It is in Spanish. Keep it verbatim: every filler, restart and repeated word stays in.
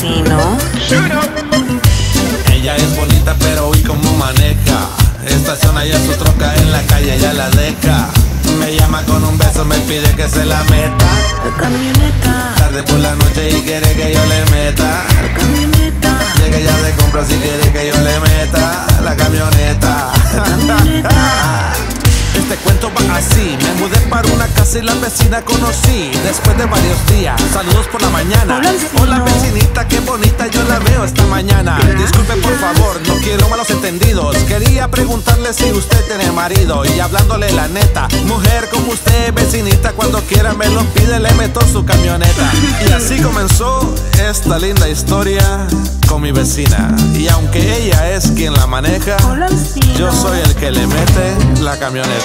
destino. Ella es bonita, pero hoy como maneja. Estaciona ya su troca en la calle, ya la deja. Me llama con un beso, me pide que se la meta. La camioneta. Tarde por la noche y quiere que yo le meta. La camioneta. Llega ya de compras y quiere que yo le meta. La camioneta. La camioneta. Este cuento va así, me mudé para una casa y la vecina conocí. Después de varios días, saludos por la mañana. Hola vecinita, qué bonita, yo la veo esta mañana. Disculpe por favor, no quiero malos entendidos. Quería preguntarle si usted tiene marido. Y hablándole la neta, mujer como usted, vecinita, cuando quiera me lo pide, le meto su camioneta. Y así comenzó esta linda historia con mi vecina. Y aunque ella es quien la maneja, yo soy el que le mete la camioneta.